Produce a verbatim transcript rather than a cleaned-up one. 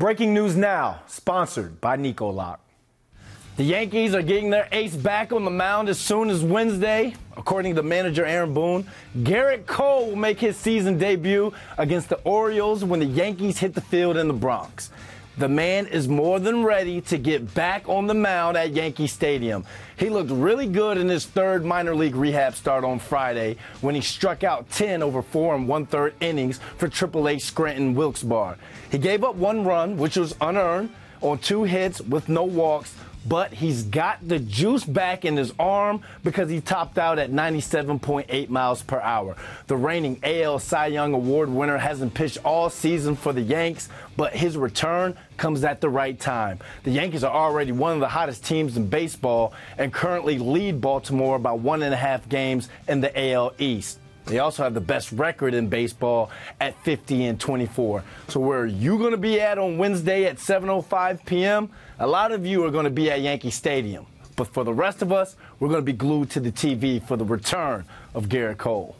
Breaking news now, sponsored by NicoLock. The Yankees are getting their ace back on the mound as soon as Wednesday. According to manager Aaron Boone, Gerrit Cole will make his season debut against the Orioles when the Yankees hit the field in the Bronx. The man is more than ready to get back on the mound at Yankee Stadium. He looked really good in his third minor league rehab start on Friday when he struck out ten over four and one-third innings for Triple A Scranton-Wilkes-Barre. He gave up one run, which was unearned, on two hits with no walks, but he's got the juice back in his arm because he topped out at ninety-seven point eight miles per hour. The reigning A L Cy Young Award winner hasn't pitched all season for the Yanks, but his return comes at the right time. The Yankees are already one of the hottest teams in baseball and currently lead Baltimore by one and a half games in the A L East. They also have the best record in baseball at fifty and twenty-four. So where are you going to be at on Wednesday at seven oh five p m? A lot of you are going to be at Yankee Stadium. But for the rest of us, we're going to be glued to the T V for the return of Gerrit Cole.